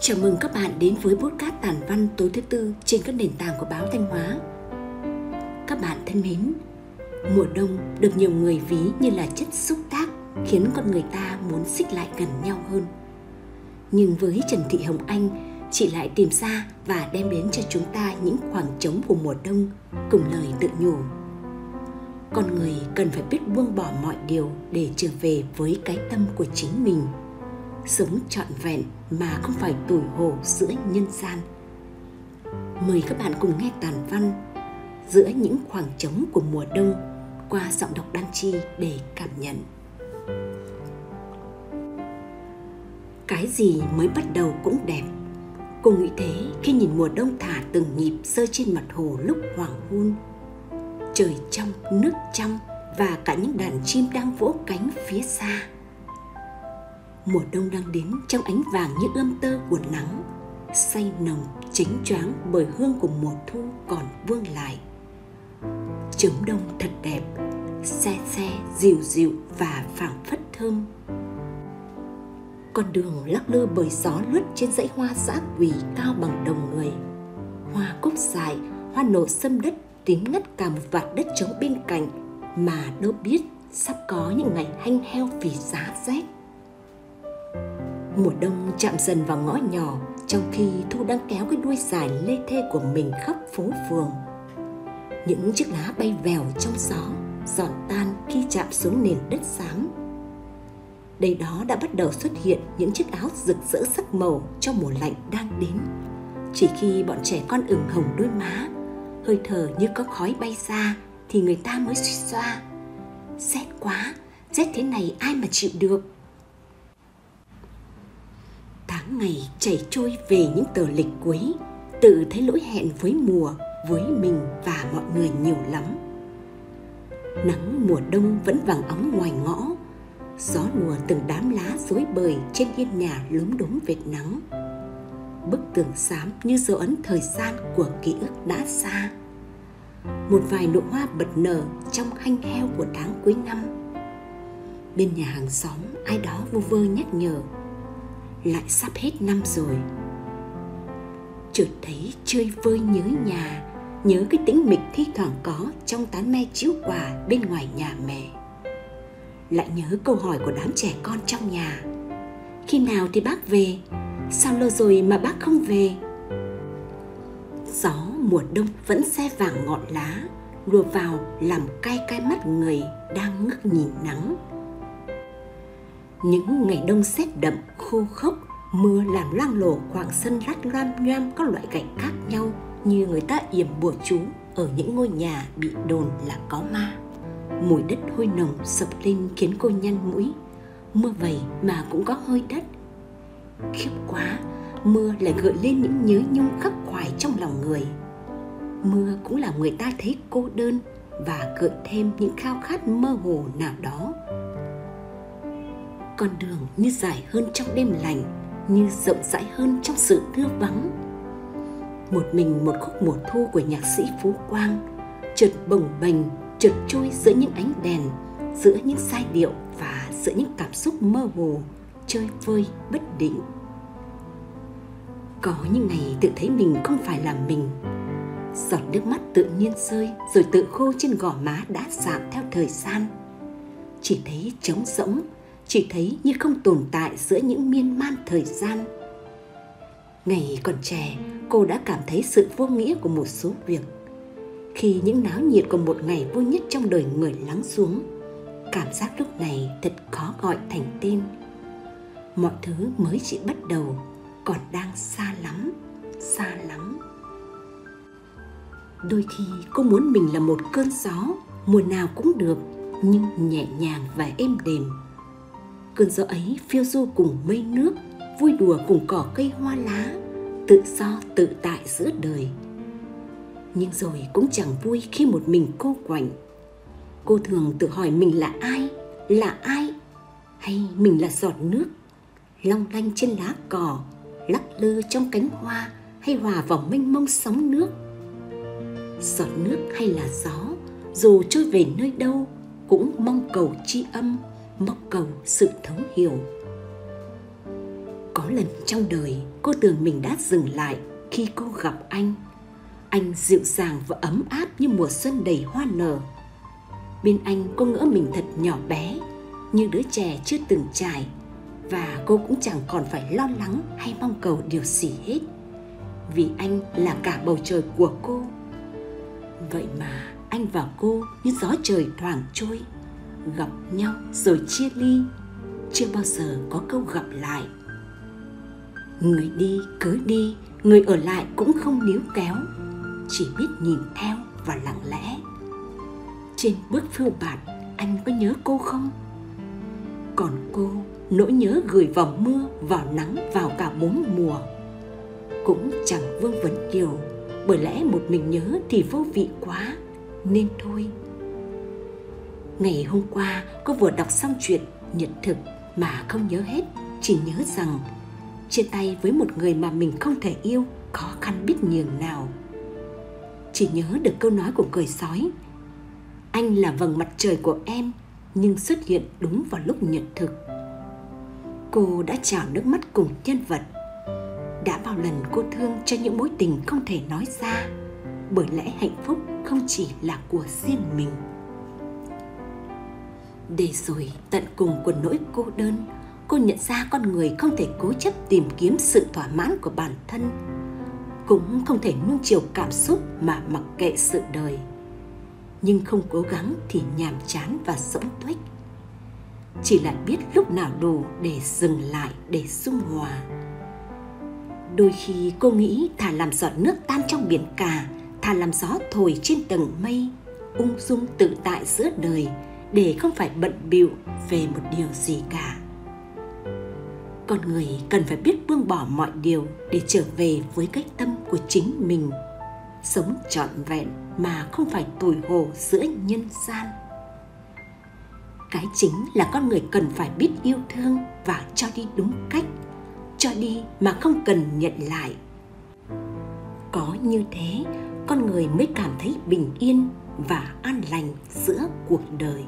Chào mừng các bạn đến với podcast tản văn tối thứ tư trên các nền tảng của Báo Thanh Hóa. Các bạn thân mến, mùa đông được nhiều người ví như là chất xúc tác khiến con người ta muốn xích lại gần nhau hơn. Nhưng với Trần Thị Hồng Anh, chị lại tìm ra và đem đến cho chúng ta những khoảng trống của mùa đông cùng lời tự nhủ. Con người cần phải biết buông bỏ mọi điều để trở về với cái tâm của chính mình. Sống trọn vẹn mà không phải tủi hổ giữa nhân gian. Mời các bạn cùng nghe tản văn Giữa những khoảng trống của mùa đông qua giọng đọc Đan Chi để cảm nhận. Cái gì mới bắt đầu cũng đẹp. Cô nghĩ thế khi nhìn mùa đông thả từng nhịp rơi trên mặt hồ lúc hoàng hôn. Trời trong, nước trong và cả những đàn chim đang vỗ cánh phía xa. Mùa đông đang đến trong ánh vàng như ươm tơ của nắng, say nồng chánh choáng bởi hương của mùa thu còn vương lại. Chấm đông thật đẹp, se dịu dịu và phảng phất thơm. Con đường lắc lư bởi gió lướt trên dãy hoa dã quỳ cao bằng đồng người. Hoa cúc dại, hoa nổ sâm đất tím ngắt cả một vạt đất trống bên cạnh mà đâu biết sắp có những ngày hanh heo vì giá rét. Mùa đông chạm dần vào ngõ nhỏ, trong khi thu đang kéo cái đuôi dài lê thê của mình khắp phố phường. Những chiếc lá bay vèo trong gió, giòn tan khi chạm xuống nền đất xám. Đây đó đã bắt đầu xuất hiện những chiếc áo rực rỡ sắc màu cho mùa lạnh đang đến. Chỉ khi bọn trẻ con ửng hồng đôi má, hơi thở như có khói bay ra thì người ta mới suy xoa. Rét quá, rét thế này ai mà chịu được. Ngày chảy trôi về những tờ lịch cuối, tự thấy lỗi hẹn với mùa, với mình và mọi người nhiều lắm. Nắng mùa đông vẫn vàng óng ngoài ngõ, gió lùa từng đám lá rối bời trên hiên nhà lúm đốm vệt nắng. Bức tường xám như dấu ấn thời gian của ký ức đã xa. Một vài nụ hoa bật nở trong hanh heo của tháng cuối năm. Bên nhà hàng xóm ai đó vu vơ nhắc nhở lại sắp hết năm rồi. Chợt thấy chơi vơi nhớ nhà, nhớ cái tĩnh mịch thi thoảng có trong tán me chiếu quà bên ngoài nhà mẹ. Lại nhớ câu hỏi của đám trẻ con trong nhà: khi nào thì bác về? Sao lâu rồi mà bác không về? Gió mùa đông vẫn se vàng ngọn lá, lùa vào làm cay cay mắt người đang ngước nhìn nắng. Những ngày đông rét đậm, khô khốc, mưa làm loang lổ khoảng sân lát loam nhoam các loại gạch khác nhau như người ta yểm bùa chú ở những ngôi nhà bị đồn là có ma. Mùi đất hôi nồng sập lên khiến cô nhăn mũi, mưa vậy mà cũng có hơi đất. Khiếp quá, mưa lại gợi lên những nhớ nhung khắc khoải trong lòng người. Mưa cũng làm người ta thấy cô đơn và gợi thêm những khao khát mơ hồ nào đó. Con đường như dài hơn trong đêm lạnh, như rộng rãi hơn trong sự thưa vắng. Một mình một khúc mùa thu của nhạc sĩ Phú Quang, chợt bồng bềnh, chợt trôi giữa những ánh đèn, giữa những giai điệu và giữa những cảm xúc mơ hồ, chơi vơi bất định. Có những ngày tự thấy mình không phải là mình. Giọt nước mắt tự nhiên rơi rồi tự khô trên gò má đã giảm theo thời gian. Chỉ thấy trống rỗng, chỉ thấy như không tồn tại giữa những miên man thời gian. Ngày còn trẻ, cô đã cảm thấy sự vô nghĩa của một số việc. Khi những náo nhiệt của một ngày vui nhất trong đời người lắng xuống, cảm giác lúc này thật khó gọi thành tên. Mọi thứ mới chỉ bắt đầu, còn đang xa lắm, xa lắm. Đôi khi cô muốn mình là một cơn gió, mùa nào cũng được, nhưng nhẹ nhàng và êm đềm. Cơn gió ấy phiêu du cùng mây nước, vui đùa cùng cỏ cây hoa lá, tự do tự tại giữa đời. Nhưng rồi cũng chẳng vui khi một mình cô quạnh. Cô thường tự hỏi mình là ai? Là ai? Hay mình là giọt nước long lanh trên lá cỏ, lắc lư trong cánh hoa, hay hòa vào mênh mông sóng nước? Giọt nước hay là gió, dù trôi về nơi đâu cũng mong cầu tri âm, mong cầu sự thấu hiểu. Có Có lần trong đời cô tưởng mình đã dừng lại khi cô gặp anh. Anh dịu dàng và ấm áp như mùa xuân đầy hoa nở. Bên anh cô ngỡ mình thật nhỏ bé, như đứa trẻ chưa từng trải, và cô cũng chẳng còn phải lo lắng hay mong cầu điều gì hết, vì anh là cả bầu trời của cô. Vậy mà anh và cô như gió trời thoảng trôi, gặp nhau rồi chia ly, chưa bao giờ có câu gặp lại. Người đi cứ đi, người ở lại cũng không níu kéo, chỉ biết nhìn theo và lặng lẽ. Trên bước phiêu bạt, anh có nhớ cô không? Còn cô, nỗi nhớ gửi vào mưa, vào nắng, vào cả bốn mùa. Cũng chẳng vương vấn điều, bởi lẽ một mình nhớ thì vô vị quá, nên thôi. Ngày hôm qua, cô vừa đọc xong chuyện Nhật Thực mà không nhớ hết, chỉ nhớ rằng chia tay với một người mà mình không thể yêu khó khăn biết nhường nào. Chỉ nhớ được câu nói của Cười Sói: anh là vầng mặt trời của em, nhưng xuất hiện đúng vào lúc Nhật Thực. Cô đã trào nước mắt cùng nhân vật. Đã bao lần cô thương cho những mối tình không thể nói ra, bởi lẽ hạnh phúc không chỉ là của riêng mình. Để rồi tận cùng của nỗi cô đơn, cô nhận ra con người không thể cố chấp tìm kiếm sự thỏa mãn của bản thân, cũng không thể nuông chiều cảm xúc mà mặc kệ sự đời. Nhưng không cố gắng thì nhàm chán và rỗng tuếch. Chỉ là biết lúc nào đủ để dừng lại, để dung hòa. Đôi khi cô nghĩ thà làm giọt nước tan trong biển cả, thà làm gió thổi trên tầng mây, ung dung tự tại giữa đời, để không phải bận bịu về một điều gì cả. Con người cần phải biết buông bỏ mọi điều để trở về với cái tâm của chính mình, sống trọn vẹn mà không phải tủi hổ giữa nhân gian. Cái chính là con người cần phải biết yêu thương và cho đi đúng cách, cho đi mà không cần nhận lại. Có như thế, con người mới cảm thấy bình yên và an lành giữa cuộc đời.